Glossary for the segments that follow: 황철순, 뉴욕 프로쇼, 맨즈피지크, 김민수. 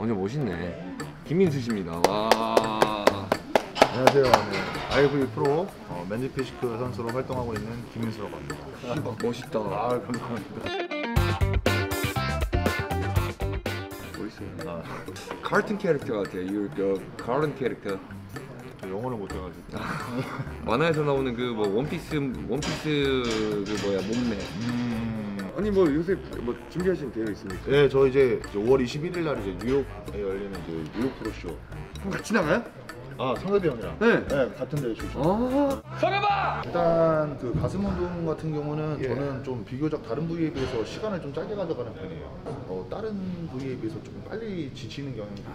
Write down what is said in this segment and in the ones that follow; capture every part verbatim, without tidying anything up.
완전 멋있네. 김민수 씨입니다. 와. 안녕하세요. 네. 아이브이 프로 어, 맨즈피지크 선수로 활동하고 있는 김민수라고 합니다. 아, 멋있다. 아, 감사합니다. 아, 카툰 캐릭터 같아요. 그 카툰 캐릭터. 영어를 못해가지고. 만화에서 나오는 그 뭐 원피스 원피스 그 뭐야 몸매. 음... 아니 뭐 요새 뭐 준비하신 대회 있습니까? 네, 저 이제 오월 이십일일 날 이제 뉴욕에 열리는 이제 뉴욕 프로쇼. 같이 나가요? 아, 성엽이 형이랑. 네. 네, 같은 대회 출신. 아 성엽아! 일단 그 가슴 운동 같은 경우는 예. 저는 좀 비교적 다른 부위에 비해서 시간을 좀 짧게 가져가는 편이에요. 어, 다른 부위에 비해서 좀 빨리 지치는 경향이 있고,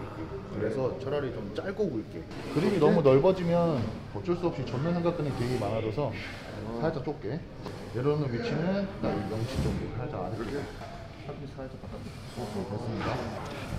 그래서 차라리 좀 짧고 굵게. 그림이 너무 넓어지면 어쩔 수 없이 전면 삼각근이 되게 많아져서 살짝 좁게 내려오는 위치는 딱 명치 정도 살짝 아래 쪽에 팔꿈치 살짝 바깥쪽으로 됐습니다.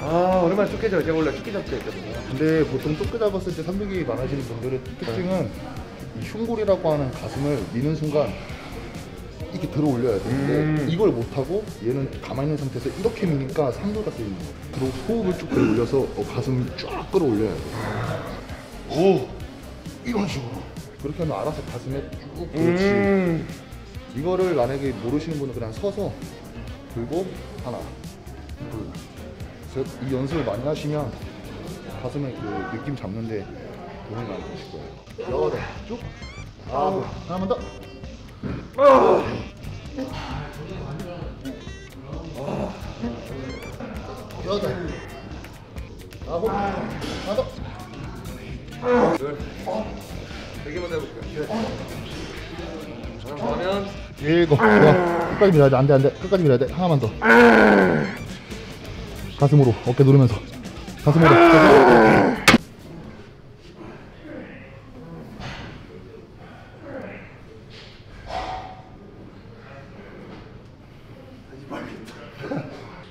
아, 오랜만에 쫓게 잡자. 원래 쫓게 잡자 했거든요. 근데 보통 쫓게 잡았을 때 삼백이 많아지는 분들의 특징은 흉골이라고 하는 가슴을 미는 순간 이렇게 들어 올려야 되는데 음. 이걸 못하고 얘는 가만히 있는 상태에서 이렇게 미니까 삼도가 쓰이는 거예요. 그리고 호흡을 쭉 끌어 올려서 어, 가슴을 쫙 끌어 올려야 돼요. 오! 이런 식으로 그렇게 하면 알아서 가슴에 쭉 그렇지. 음. 이거를 만약에 모르시는 분은 그냥 서서 들고 하나 둘 셋 이 연습을 많이 하시면 가슴에 그 느낌 잡는데 도움이 많이 되실 거예요. 여덟, 쭉, 아홉, 하나만 더. 아, 여덟, 아홉, 하나 더. 열, 세 개만 해볼게요. 그러면 일곱, 끝까지 밀어야 돼, 안 돼, 안 돼, 끝까지 밀어야 돼. 하나만 더. 가슴으로 어깨 누르면서 가슴으로. 가슴으로.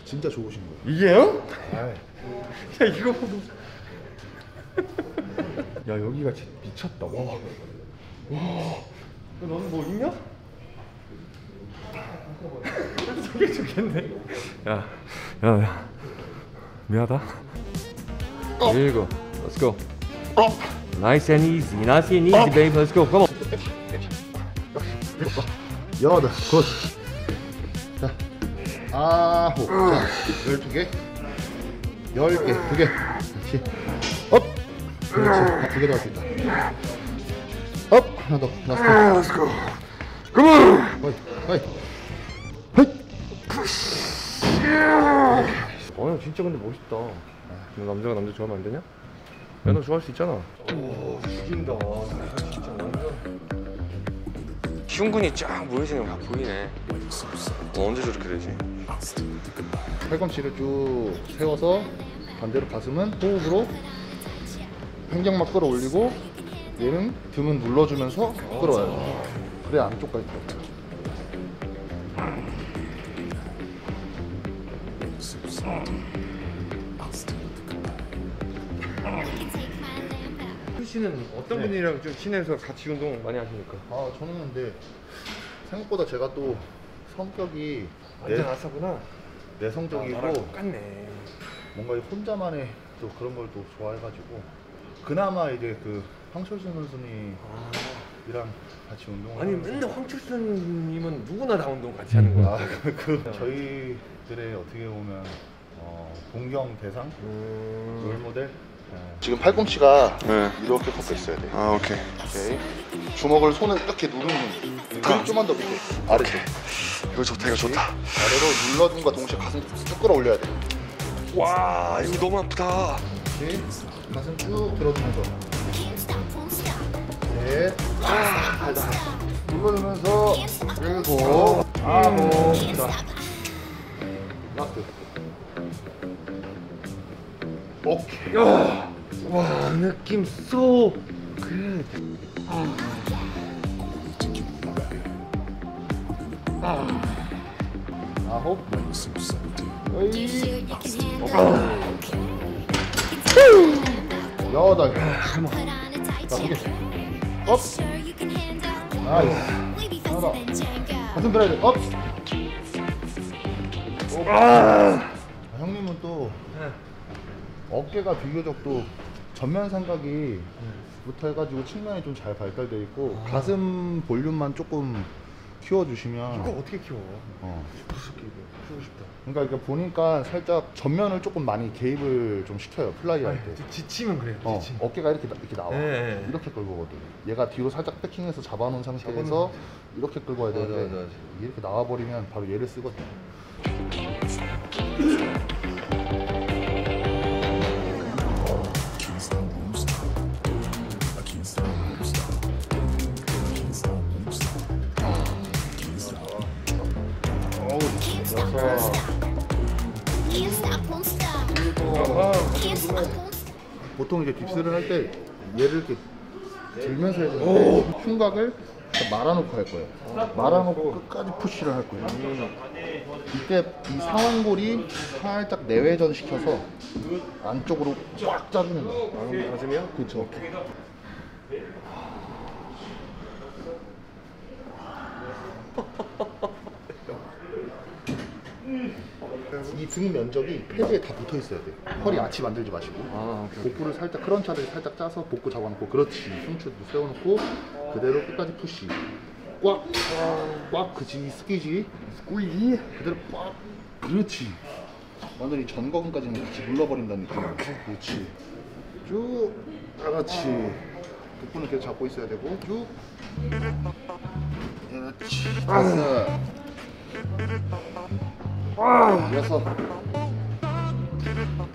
진짜 좋으신 거예요. 이게요? 야 이거 보고 야 여기가 진짜 미쳤다. 와, 와. 너는 뭐 있냐? 저게 좋겠네. 야, 야, 야. 미안하다. 어. 일곱. Let's go. 어. Nice and easy, nice and easy, 어. baby. Let's go. Come on. 여덟. 굿. 자. 아홉, 자, 열두 개, 열 개, 두 개, 다시, 업, 그렇지, 두 개 더 할 수 있다. 업, 하나 더, 라스트. 그만. 어이, 어이, 어이. 아니 진짜 근데 멋있다. 남자가 남자 좋아하면 안 되냐? 야, 너 좋아할 수 있잖아. 오, 죽인다. 진짜 완전. 흉근이 쫙 보이시는 거 보이네. 언제 저렇게 되지? 팔꿈치를 쭉 세워서 반대로 가슴은 호흡으로 횡격막 끌어올리고 얘는 등은 눌러주면서 끌어와야 돼. 그래 안쪽까지 들어가. 씨는 어떤 네. 분이랑 좀 친해서 같이 운동 많이 하십니까? 아 저는 근데 생각보다 제가 또 성격이 완전 아사구나. 내성적이고 아, 똑같네. 뭔가 혼자만의 또 그런 걸 또 좋아해가지고 그나마 이제 그 황철순 선수님이랑 아. 같이 운동을 아니 맨날 황철순님은 누구나 다 운동 같이 하는 거야. 아, 그 저희들의 어떻게 보면 어, 동경 대상 음... 롤모델. 네. 지금 팔꿈치가 네. 이렇게 꺾여 있어야 돼. 아 오케이. 오케이. 주먹을 손을 이렇게 누르는. 그 좀만 더 밑에. 아래. 이거 좋다. 이거 좋다. 아래로 눌러줌과 동시에 가슴 쭉 끌어올려야 돼. 와, 이거 너무 아프다. 오케이. 가슴 쭉 들어주면서. 네. 아, 잘 나. 눌러주면서 일곱. 아홉. 라스트. 오케이. 와, 느낌 쏘. 그... 아... 아... 아홉... 어이... 여덟... 스무... 업! 나이스! 하나 더! 가슴 들어야 돼! 업! 아, 형님은 또 네. 어깨가 비교적 또 전면 삼각이 네. 못해가지고 측면이 좀 잘 발달되어 있고 아. 가슴 볼륨만 조금 키워주시면. 이거 어떻게 키워? 어. 키우고 싶다. 그러니까, 그러니까 보니까 살짝 전면을 조금 많이 개입을 좀 시켜요. 플라이 할 때. 지치면 그래요. 어, 지치면. 어깨가 이렇게, 이렇게 나와. 네, 네. 이렇게 끌고 거든. 얘가 뒤로 살짝 백킹해서 잡아놓은 상태에서 이렇게 끌고 와야 되는데 맞아, 맞아. 이렇게 나와버리면 바로 얘를 쓰거든. 보통 이제 딥스를 할 때 얘를 이렇게 들면서 해야 되는데 흉곽을 말아놓고 할 거예요. 말아놓고 끝까지 푸시를 할 거예요. 이때 이 상완골이 살짝 내회전 시켜서 안쪽으로 꽉 짜주는 거예요. 안으로 가슴이요? 그렇죠. 이 등 면적이 패드에 다 붙어 있어야 돼. 아. 허리 아치 만들지 마시고 아, 복부를 살짝 크런치를 살짝 짜서 복부 잡아놓고 그렇지. 흉추도 세워놓고 그대로 끝까지 푸시. 꽉, 꽉 그지 스키지 스퀴지 그대로 꽉. 그렇지. 완전히 전거근까지는 같이 눌러버린다는 느낌이야. 그렇지. 쭉, 다 같이. 복부는 계속 잡고 있어야 되고 쭉. 그렇지. 아. 아, 여섯, 일곱,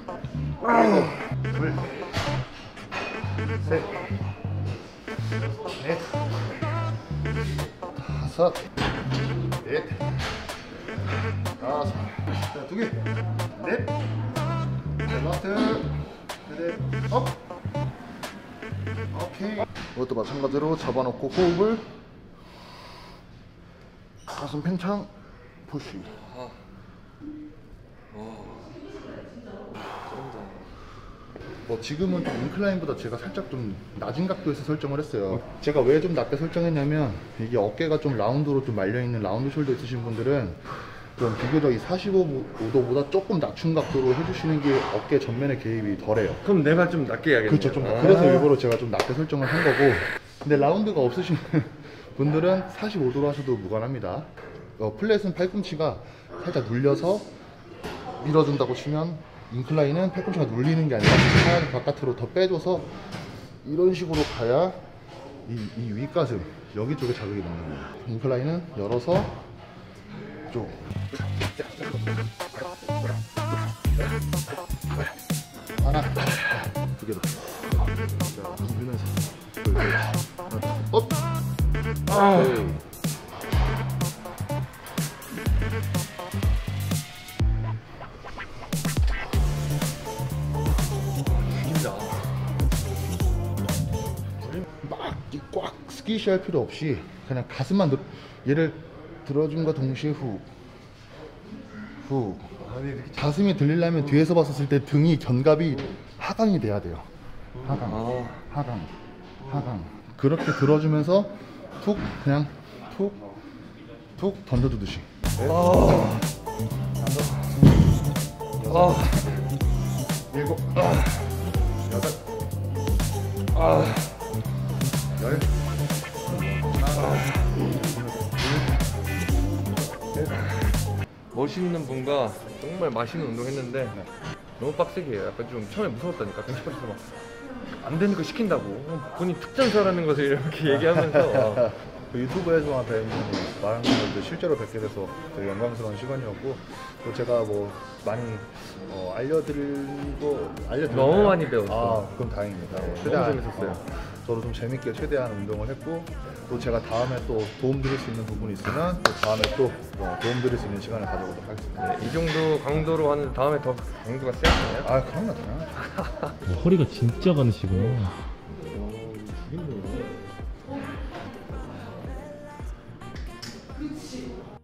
둘, 셋, 넷, 다섯, 넷, 다섯, 자, 두 개, 넷, 밸런스, 그대, 업, 오케이. 이것도 마찬가지로 잡아놓고 호흡을 가슴 팽창 푸시. 뭐 지금은 좀 인클라인보다 제가 살짝 좀 낮은 각도에서 설정을 했어요. 제가 왜 좀 낮게 설정했냐면 이게 어깨가 좀 라운드로 좀 말려있는 라운드 숄더 있으신 분들은 좀 비교적 이 사십오 도보다 조금 낮춘 각도로 해주시는 게 어깨 전면의 개입이 덜해요. 그럼 내가 좀 낮게 해야겠네요. 그렇죠. 좀 아 그래서 일부러 제가 좀 낮게 설정을 한 거고, 근데 라운드가 없으신 분들은 사십오 도로 하셔도 무관합니다. 어, 플랫은 팔꿈치가 살짝 눌려서 밀어준다고 치면 인클라인은 팔꿈치가 눌리는 게 아니라 팔 바깥으로 더 빼줘서 이런 식으로 가야 이, 이 윗가슴 여기 쪽에 자극이 나는 거예요. 인클라인은 열어서 쪽. 하나, 두 개로. 업. 아. 꽉 스키시 할 필요 없이 그냥 가슴만 들, 얘를 들어줌과 동시에 후, 후. 가슴이 들리려면 뒤에서 봤었을 때 등이 견갑이 하강이 돼야 돼요. 하강, 하강, 하강. 그렇게 들어주면서 툭 그냥 툭, 툭 던져주듯이. 아, 아, 일곱, 아, 여덟, 아. 열, 하나, 멋있는 분과 정말 맛있는 운동 했는데 네. 너무 빡세게 해요. 약간 좀 처음에 무서웠다니까. 벤치프레스 막 안 되는 거 시킨다고 본인 특전사라는 것을 이렇게 얘기하면서 그 유튜브에서만 뵌 많은 분들 실제로 뵙게 돼서 되게 영광스러운 시간이었고, 또 제가 뭐 많이 어, 알려드리고 알려드렸나요? 너무 많이 배웠어요. 아, 그럼 다행입니다. 네, 최대한, 너무 재밌었어요. 어, 저도 좀 재밌게 최대한 운동을 했고, 또 제가 다음에 또 도움 드릴 수 있는 부분이 있으면 또 다음에 또 뭐 도움 드릴 수 있는 시간을 가져보도록 하겠습니다. 네, 이 정도 강도로 하는 다음에 더 강도가 세요? 아, 그런 거 같아요. 허리가 진짜 가느시구나. 그렇지.